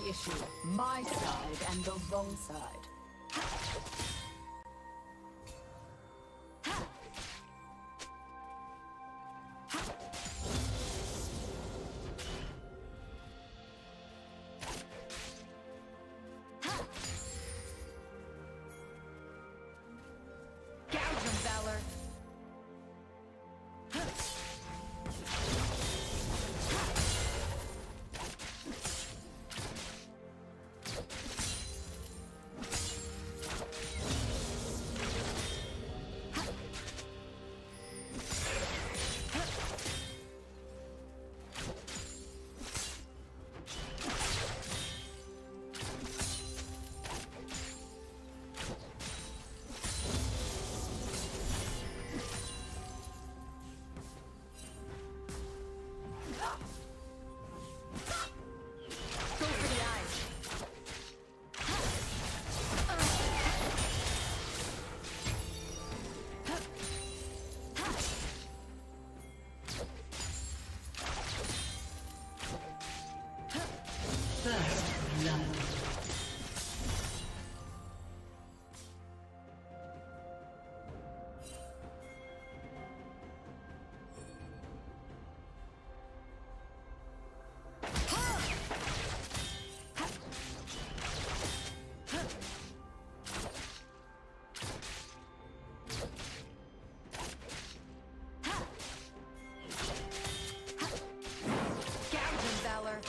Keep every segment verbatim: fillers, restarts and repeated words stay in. the issue, my side and the wrong side. Valor.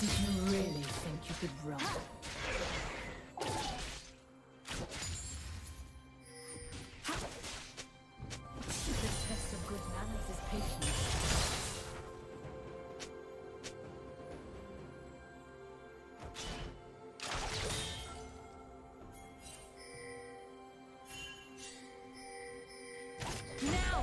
Did you really think you could run? The test of good manners is patience. Now!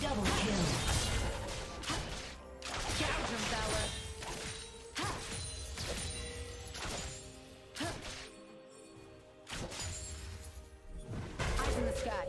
Double kill. Gouge him, Valor. Eyes in the sky.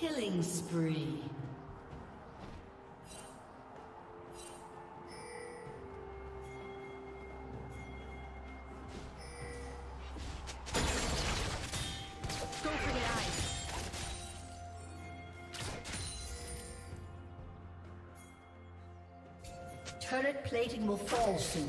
Killing spree. Go for the eyes. Turret plating will fall soon.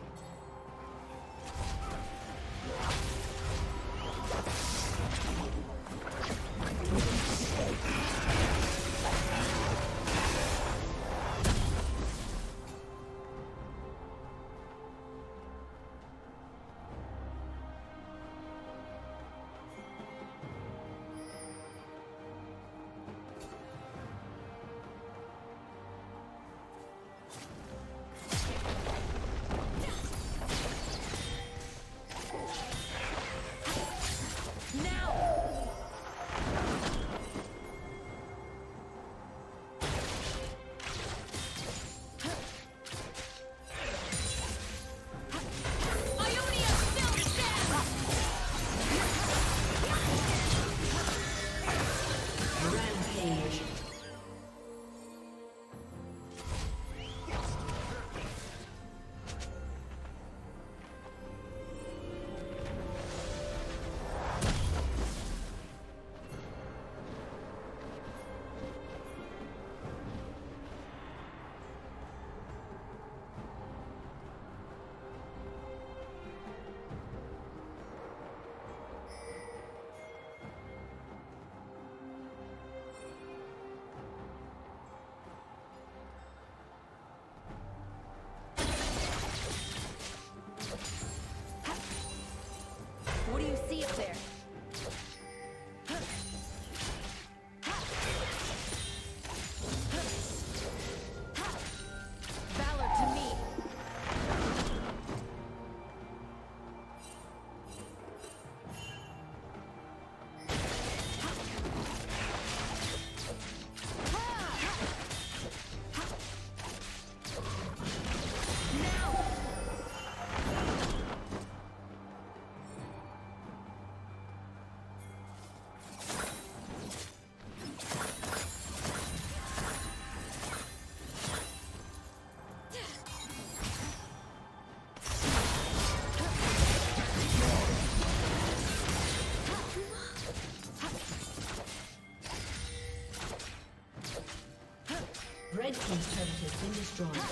Red team's turret has been destroyed.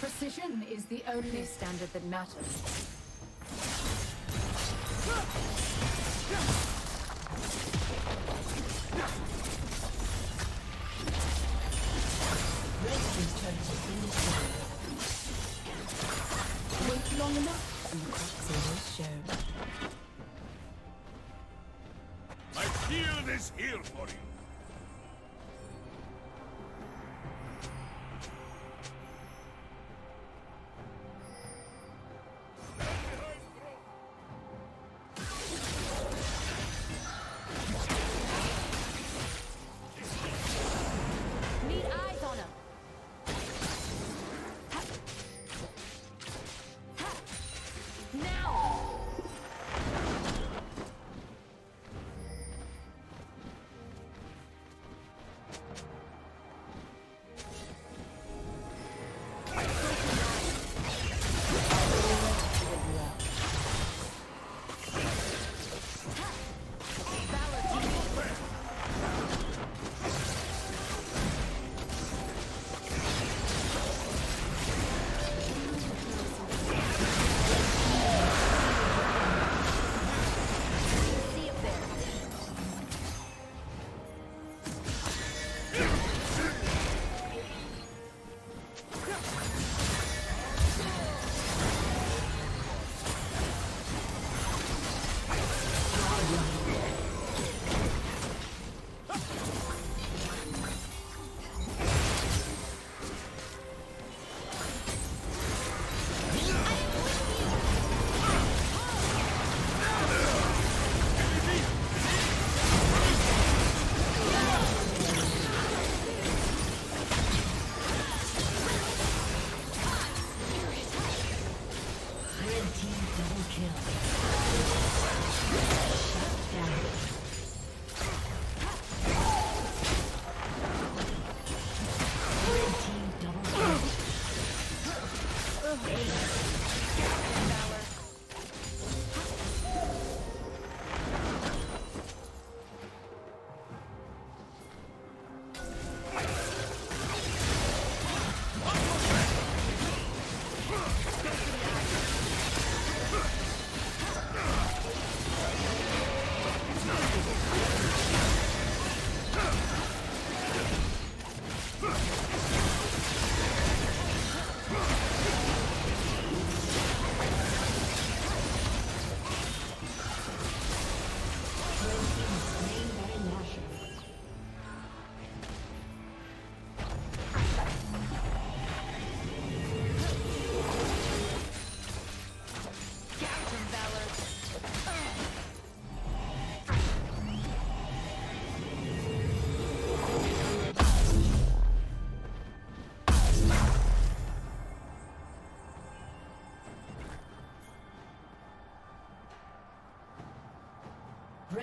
Precision is the only standard that matters. Red team's turret has been destroyed. Wait long enough. in the cracks in this show. My shield is here for you.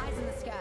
Eyes in the sky.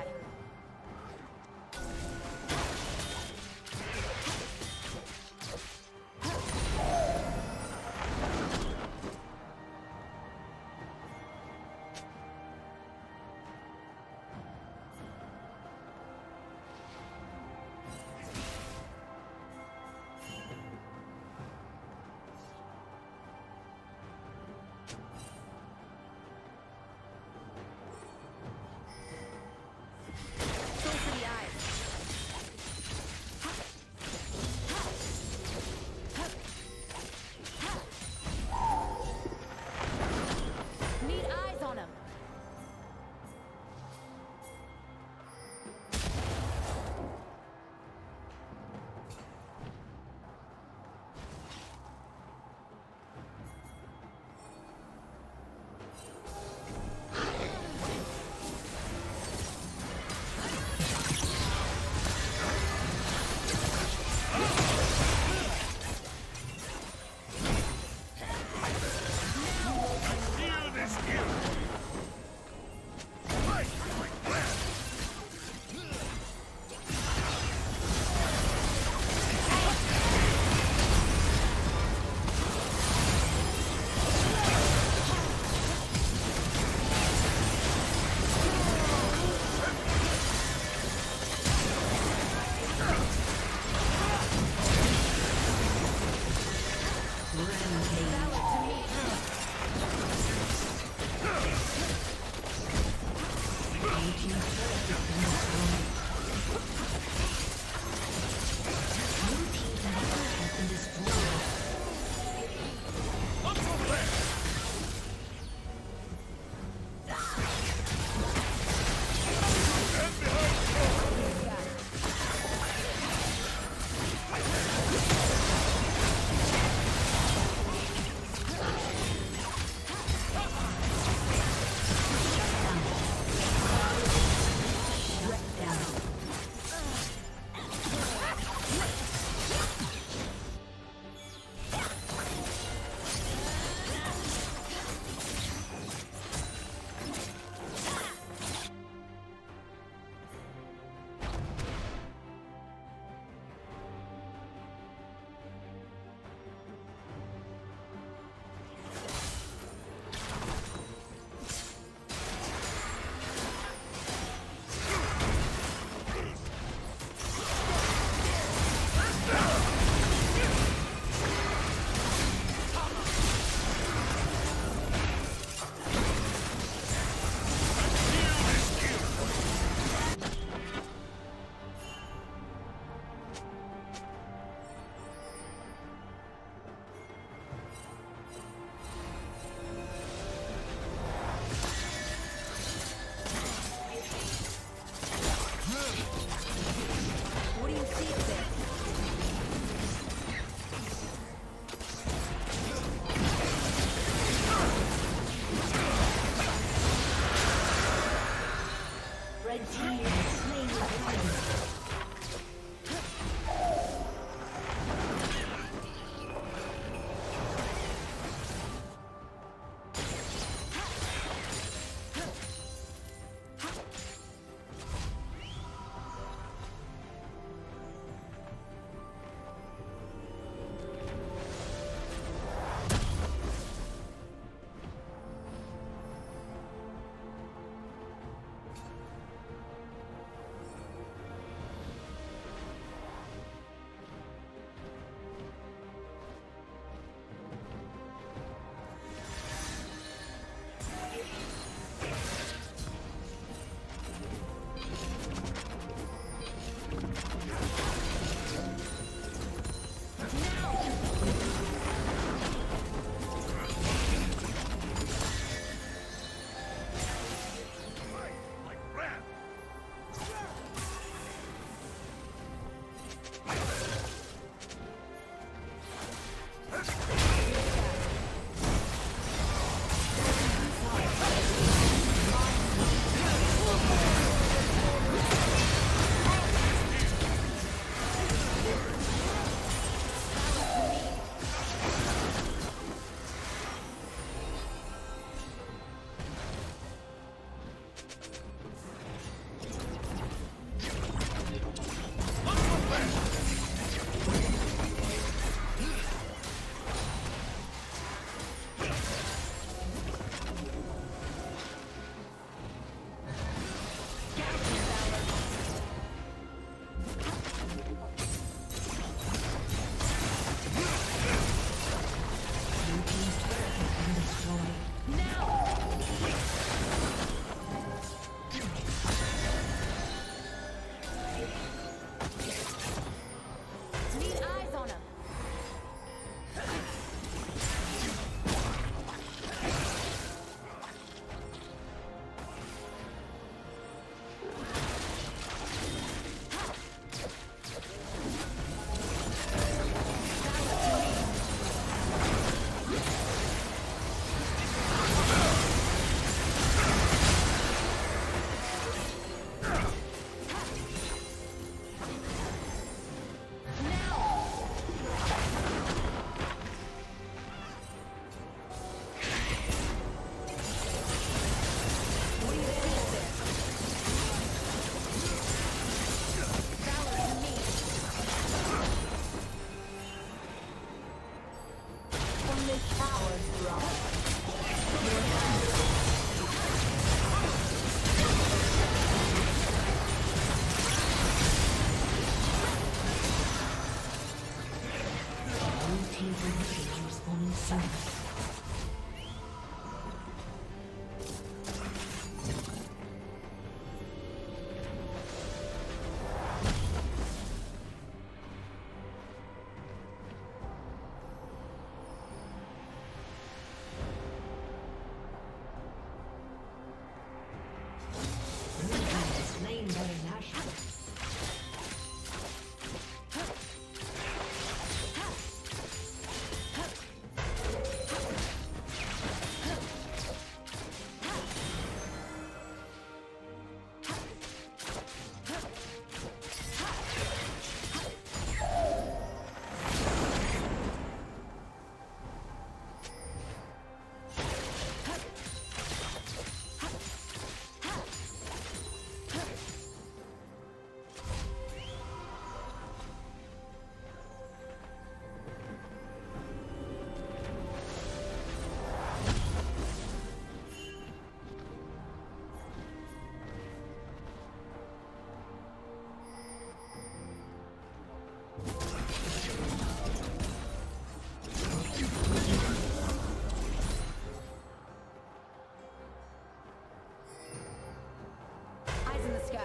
guy.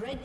Red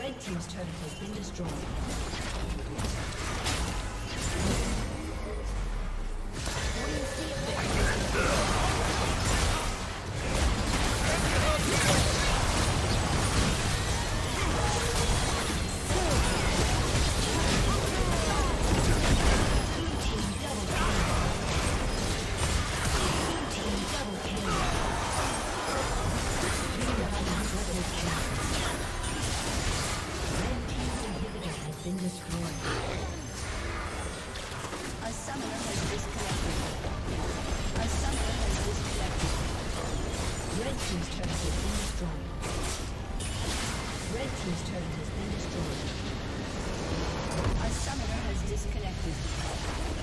Red team's turret has been destroyed. Has been destroyed. Our summoner has disconnected.